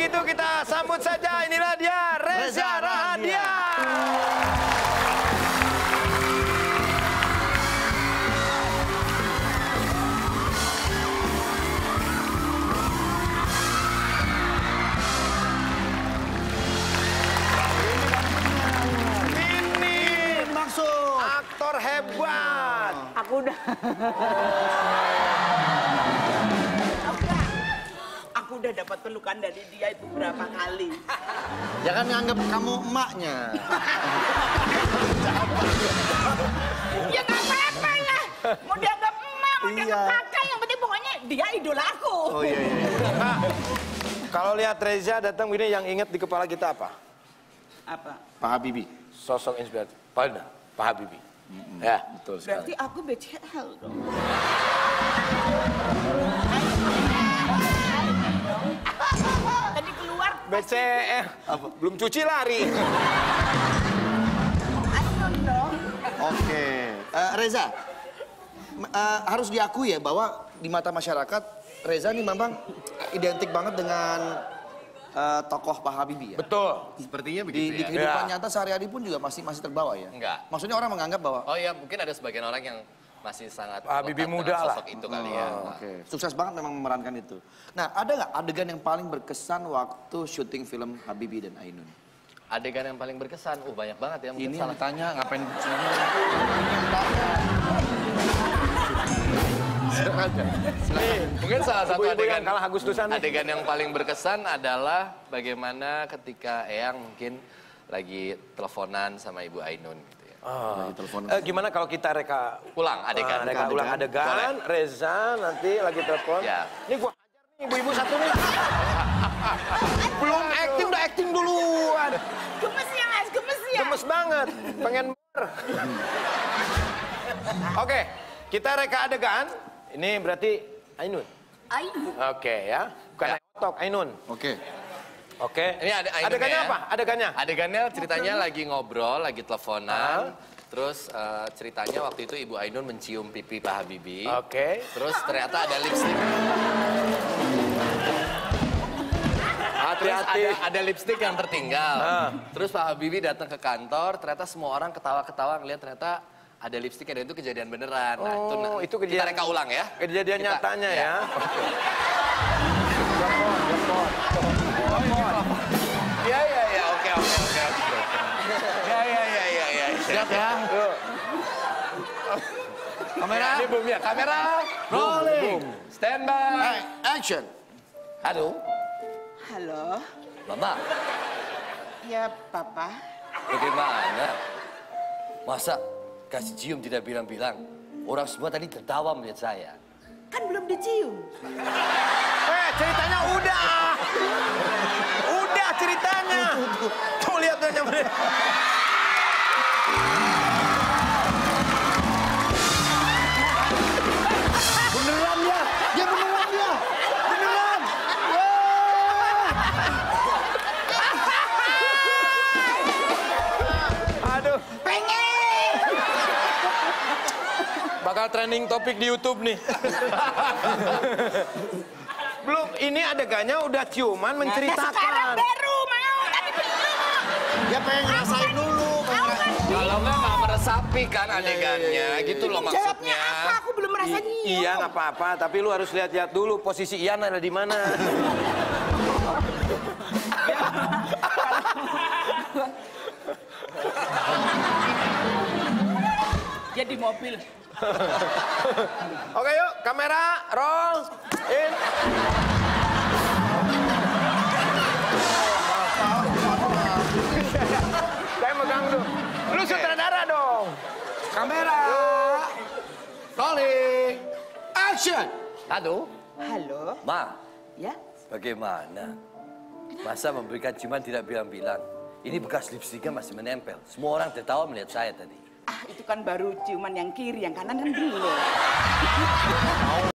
begitu kita sambut saja, inilah dia Reza Rahadian. Ini maksud aktor hebat. Aku udah. Udah dapat pelukan dari dia itu berapa kali. Jangan nganggep kamu emaknya. Ya nggak apa-apa lah. Mau dianggap emak, mau dianggap kakak. Yang penting pokoknya dia idola aku. Oh iya, iya. Nah, kalau lihat Reza datang begini yang inget di kepala kita apa? Apa? Pak Habibie. Sosok inspiratif. Pada Pak Habibie. Ya, betul sekali. Berarti aku BCL dong. Tadi keluar BCL, belum cuci lari. Oke, Reza, harus diakui ya bahwa di mata masyarakat Reza nih Bambang identik banget dengan tokoh Pak Habibie ya. Betul. Sepertinya begitu. Di kehidupan nyata sehari-hari pun juga masih terbawa ya. Enggak. Maksudnya orang menganggap bahwa. Oh iya, mungkin ada sebagian orang yang masih sangat Habibie muda lah. Sosok itu kali ya. Okay. Sukses banget memang memerankan itu. Nah, ada nggak adegan yang paling berkesan waktu syuting film Habibie dan Ainun? Adegan yang paling berkesan? Banyak banget ya. Mungkin ini salah tanya, ngapain disini? Mungkin salah satu adegan kalah Agustusan. Adegan yang paling berkesan adalah bagaimana ketika Eyang mungkin lagi teleponan sama Ibu Ainun. Gimana kalau kita reka ulang adegan? Reka ulang adegan, Reza nanti lagi telepon. Ini gua ajar nih ibu-ibu satu nih. Belum acting udah acting duluan. Gemes ya Mas, gemes ya. Gemes banget, pengen ber. Oke, kita reka adegan. Ini berarti Ainun. Ainun. Oke ya, bukan Otok, Ainun. Oke. Oke, ini adegannya apa? Adegannya ceritanya lagi ngobrol, lagi teleponan. Terus ceritanya waktu itu Ibu Ainun mencium pipi Pak Habibie. Oke. Terus ternyata ada lipstik. Hati-hati. Ada lipstik yang tertinggal. Terus Pak Habibie datang ke kantor, ternyata semua orang ketawa-ketawa ngeliat ternyata ada lipstiknya dan itu kejadian beneran. Nah, itu kejadian. Kita reka ulang ya. Kejadian nyatanya ya. Kamera, rolling, standby, action. Halo. Halo. Mama. Ya, Papa. Bagaimana? Masa kasih cium tidak bilang-bilang? Orang semua tadi tertawa melihat saya. Kan belum dicium. Ceritanya udah. Udah ceritanya. Tuh, lihat nanya mereka. Bakal trending topik di YouTube nih. Belum, ini adegannya udah ciuman menceritakan. Sekarang baru mau, tapi belum. Dia pengen ngerasain dulu. Kalau nggak meresapi kan adegannya, gitu loh maksudnya. Jawabnya aku belum merasain. Iya nggak apa-apa, tapi lu harus lihat-lihat dulu posisi Ian ada di mana. Dia di mobil. Oke yuk, kamera, roll, in. Saya megang dulu. Lu sutradara dong. Kamera, rolling, action. Halo. Halo. Ma. Ya? Bagaimana? Masa memberikan ciuman tidak bilang-bilang? Ini bekas lipstiknya masih menempel. Semua orang tertawa melihat saya tadi. Itu kan baru ciuman yang kiri, yang kanan kan belum.